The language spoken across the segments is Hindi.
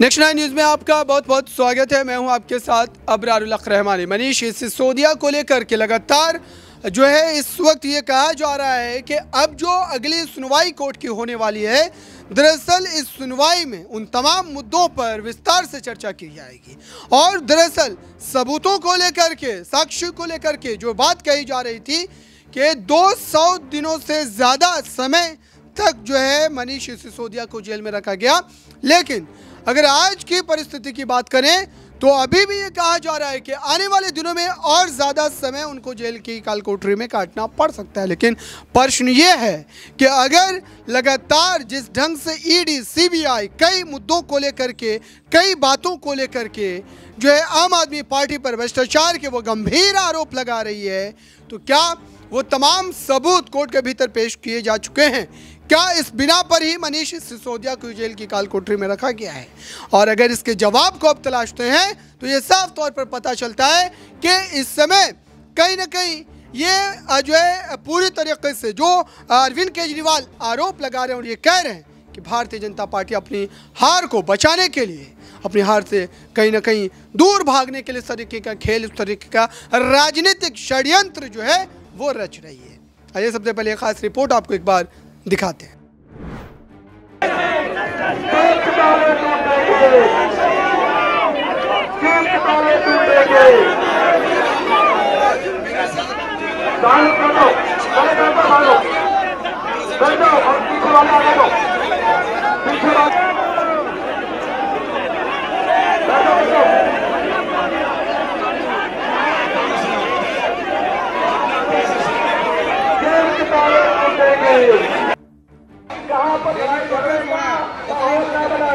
नेक्स्ट नाइन न्यूज़ में आपका बहुत बहुत स्वागत है। मैं हूं आपके साथ अबरारुल अखरहमानी। मनीष सिसोदिया को लेकर के लगातार जो है इस वक्त ये कहा जा रहा है कि अब जो अगली सुनवाई कोर्ट की होने वाली है, दरअसल इस सुनवाई में उन तमाम मुद्दों पर विस्तार से चर्चा की जाएगी और दरअसल सबूतों को लेकर के, साक्ष्य को लेकर के जो बात कही जा रही थी कि 200 दिनों से ज़्यादा समय तक जो है मनीष सिसोदिया को जेल में रखा गया, लेकिन अगर आज की परिस्थिति की बात करें तो अभी भी ये कहा जा रहा है कि आने वाले दिनों में और ज़्यादा समय उनको जेल की काल कोठरी में काटना पड़ सकता है। लेकिन प्रश्न ये है कि अगर लगातार जिस ढंग से ईडी, सीबीआई कई मुद्दों को लेकर के, कई बातों को लेकर के जो है आम आदमी पार्टी पर भ्रष्टाचार के वो गंभीर आरोप लगा रही है, तो क्या वो तमाम सबूत कोर्ट के भीतर पेश किए जा चुके हैं? क्या इस बिना पर ही मनीष सिसोदिया को जेल की काल कोठरी में रखा गया है? और अगर इसके जवाब को आप तलाशते हैं तो ये साफ तौर पर पता चलता है कि इस समय कहीं ना कहीं ये जो है पूरी तरीके से जो अरविंद केजरीवाल आरोप लगा रहे हैं और ये कह रहे हैं कि भारतीय जनता पार्टी अपनी हार को बचाने के लिए, अपनी हार से कहीं ना कहीं दूर भागने के लिए इस तरीके का खेल, इस तरीके का राजनीतिक षड्यंत्र जो है वो रच रही है। आइए सबसे पहले एक खास रिपोर्ट आपको एक बार दिखाते हैं।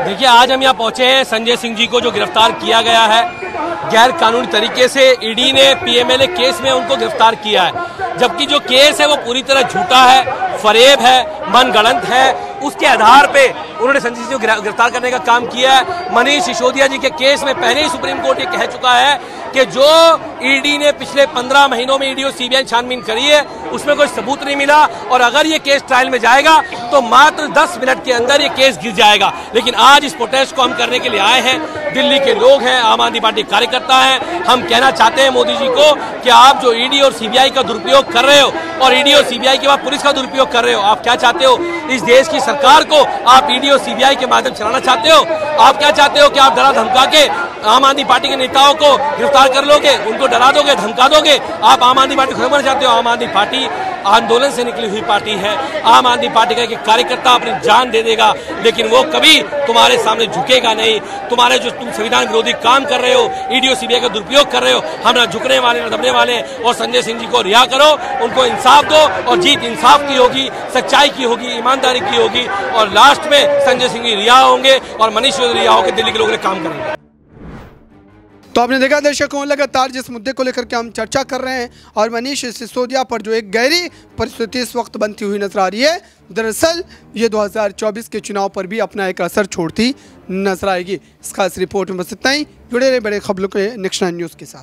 देखिए, आज हम यहाँ पहुंचे हैं संजय सिंह जी को जो गिरफ्तार किया गया है गैर कानूनी तरीके से। ईडी ने पीएमएलए केस में उनको गिरफ्तार किया है, जबकि जो केस है वो पूरी तरह झूठा है, फरेब है, मनगढ़ंत है। उसके आधार पे उन्होंने संजय सिंह को गिरफ्तार करने का काम किया है। मनीष सिसोदिया जी के केस में पहले ही सुप्रीम कोर्ट ये कह चुका है कि जो ईडी ने पिछले 15 महीनों में ईडी और सीबीआई छानबीन करी है उसमें कोई सबूत नहीं मिला, और अगर ये केस ट्रायल में जाएगा तो मात्र 10 मिनट के अंदर ये केस गिर जाएगा। लेकिन आज इस प्रोटेस्ट को हम करने के लिए आए हैं। दिल्ली के लोग हैं, आम आदमी पार्टी कार्यकर्ता हैं। हम कहना चाहते हैं मोदी जी को कि आप जो ईडी और सीबीआई का दुरुपयोग कर रहे हो और ईडी और सीबीआई के बाद पुलिस का दुरुपयोग कर रहे हो, आप क्या चाहते हो? इस देश की सरकार को आप ईडी और सीबीआई के माध्यम चलाना चाहते हो? आप क्या चाहते हो कि आप डरा धमका के आम आदमी पार्टी के नेताओं को गिरफ्तार कर लोगे, उनको डरा दोगे, धमका दोगे? आप आम आदमी पार्टी को खबर चाहते हो? आम आदमी पार्टी आंदोलन से निकली हुई पार्टी है। आम आदमी पार्टी का एक कार्यकर्ता अपनी जान दे देगा, लेकिन वो कभी तुम्हारे सामने झुकेगा नहीं। तुम्हारे जो तुम संविधान विरोधी काम कर रहे हो, ईडी और सीबीआई का दुरुपयोग कर रहे हो, हम ना झुकने वाले ना दबने वाले। और संजय सिंह जी को रिहा करो, उनको इंसाफ दो, और जीत इंसाफ की होगी, सच्चाई की होगी, ईमानदारी की होगी, और लास्ट में संजय सिंह जी रिहा होंगे और मनीष सिसोदिया रिहा होकर दिल्ली के लोगों ने काम करेंगे। तो आपने देखा दर्शकों, लगातार जिस मुद्दे को लेकर के हम चर्चा कर रहे हैं और मनीष सिसोदिया पर जो एक गहरी परिस्थिति इस वक्त बनती हुई नजर आ रही है, दरअसल ये 2024 के चुनाव पर भी अपना एक असर छोड़ती नजर आएगी। इस खास रिपोर्ट में बस इतना ही। जुड़े रहे बड़े खबरों के नेक्स्ट नाइन न्यूज़ के साथ।